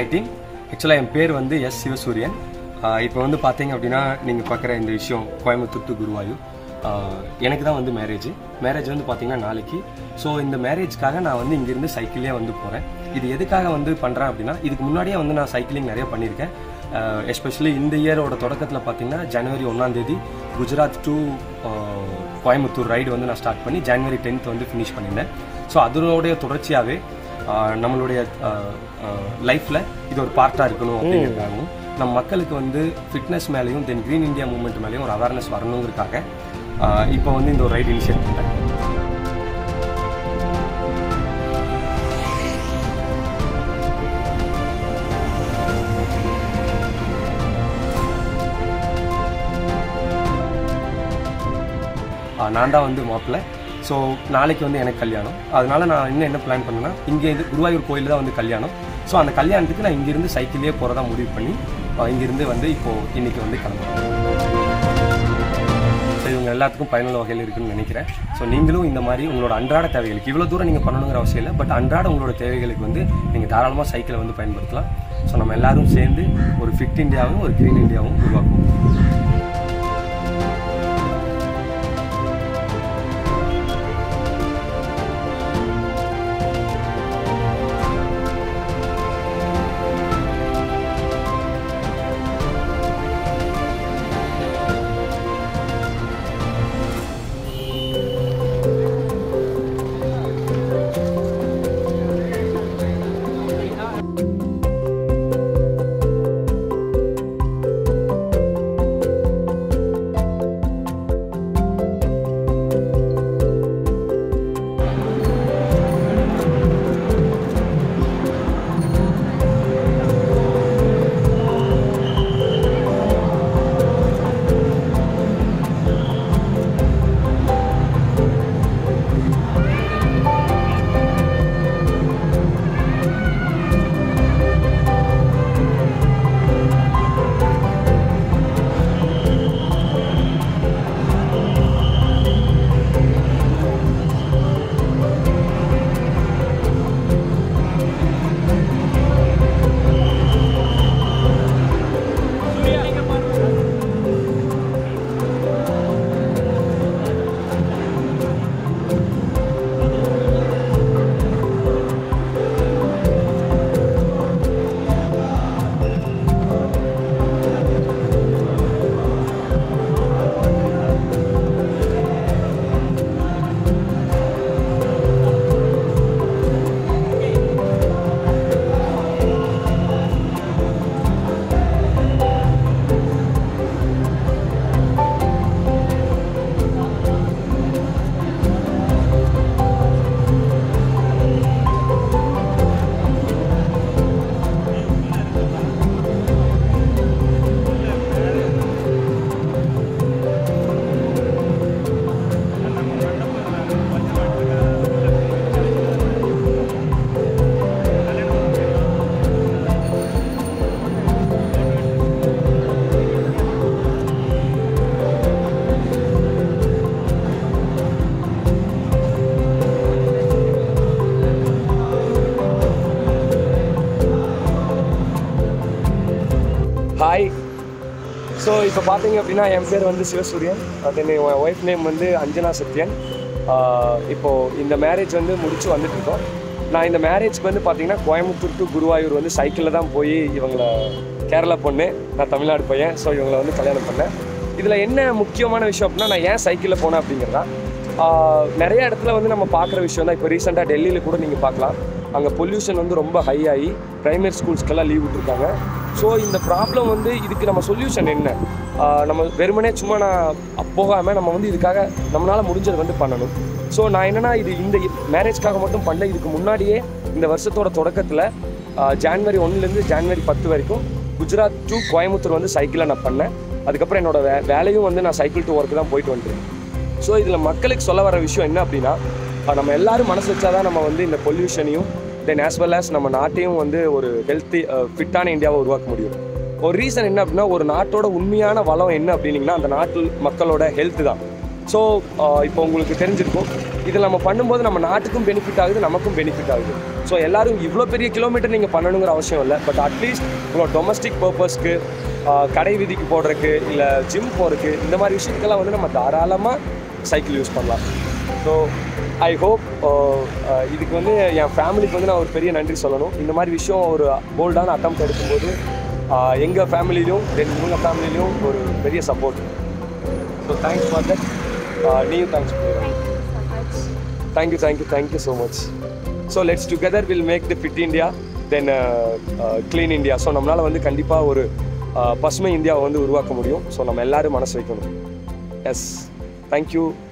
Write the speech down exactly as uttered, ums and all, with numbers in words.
lighting. Actually, I am pair one the S Sivasuryan. If you look at this issue, Coimbatore to Guruvayur. எனக்கு தான் வந்து marriage marriage வந்து பாத்தீங்கன்னா நாளைக்கு so இந்த மேரேஜ்க்காக நான் வந்து இங்க இருந்து சைக்கிள்லயே வந்து போறேன் இது எதுக்காக வந்து பண்றேன் அப்படினா இதுக்கு முன்னாடியே வந்து நான் சைக்கிளிங் நிறைய பண்ணிருக்கேன் எஸ்பெஷியலி இந்த இயரோட தொடக்கத்துல பாத்தீங்கன்னா ஜனவரி ஒன்றாம் தேதி குஜராத் டு கோயம்புத்தூர் ரைட் வந்து நான் ஸ்டார்ட் பண்ணி ஜனவரி பத்தொன்பதாம் வந்து finish பண்ணினேன் சோ அதரோட தொடர்ச்சியாவே நம்மளுடைய லைஃப்ல இது ஒரு பார்ட்டா இருக்கணும் அப்படிங்கறதாங்க நம்ம மக்களுக்கு வந்து ஃபிட்னஸ் மேலயும் தென் green india movement மேலயும் ஒரு அவேர்னஸ் வரணும்ங்கறதுக்காக Uh, now we have a ride initiative. Nanda is a so நாளைக்கு வந்து எனக்கு கல்யாணம் அதனால நான் இன்ன என்ன பிளான் பண்ணேன்னா இங்க இந்த குருவாயூர் கோயில்ல தான் வந்து கல்யாணம் சோ அந்த கல்யாணத்துக்கு நான் இங்க இருந்து சைக்கிள்லயே போறதா முடிவு பண்ணி இங்க இருந்து வந்து இப்போ இன்னைக்கு வந்து கிளம்புறேன் எல்லாத்துக்கும் பயனுள்ள வகையில் இருக்குன்னு நினைக்கிறேன் சோ நீங்களும் இந்த மாதிரி உங்களோட அன்றாட தேவைகளுக்கு இவ்வளவு தூரம் நீங்க பண்ணணும்ங்கற அவசியம் இல்ல பட் அன்றாட உங்களோட தேவைகளுக்கு வந்து நீங்க தாராளமா சைக்கிளை வந்து பயன்படுத்தலாம் சோ நம்ம எல்லாரும் சேர்ந்து ஒரு ஃபிட் இந்தியாவும் ஒரு கிரீன் இந்தியாவும் உருவாக்குவோம் Hi. So, if you look at my name is Sivasuryan. My wife's name is Anjana Satyan. Now, this marriage is finished. Now, this marriage is Coimbatore to Guruvayur. I cycle to Kerala. I Tamil Nadu. So, I am Kalyanam panna. This is the most important thing. I cycle to Guruvayur. Many places we see the recent Delhi. You can pollution is very high. Primary schools are leave. So, in the problem, this is the solution. We have to do this. We have to do this. So, I am doing this marriage. I am doing this in the January first to January tenth. Gujarat to Coimbatore cycle. I cycle to work. So, this is the issue. We have to do pollution. Then as well as நம்ம நாட்டையும் வந்து ஒரு healthy ஃபிட்டான இந்தியாவை உருவாக்க முடியும். ஒரு reason என்ன அப்படினா ஒரு நாட்டோட உண்மையான வளம் என்ன அப்படினா அந்த நாட்டு மக்களோட ஹெல்த் தான். So, if you know, if we do benefit to benefit. So, you don't have kilometer, but at least for domestic purpose, gym, use So, I hope my family family support. So, thanks for that. Uh, Neil, thanks. Thank you so much. Thank you, thank you, thank you so much. So let's together we'll make the Fit India, then uh, uh, Clean India. So namnala vandu kandipa oru pasma India vandu uruvakka mudiyum. So nam ellarum manasu vekanum. Yes. Thank you.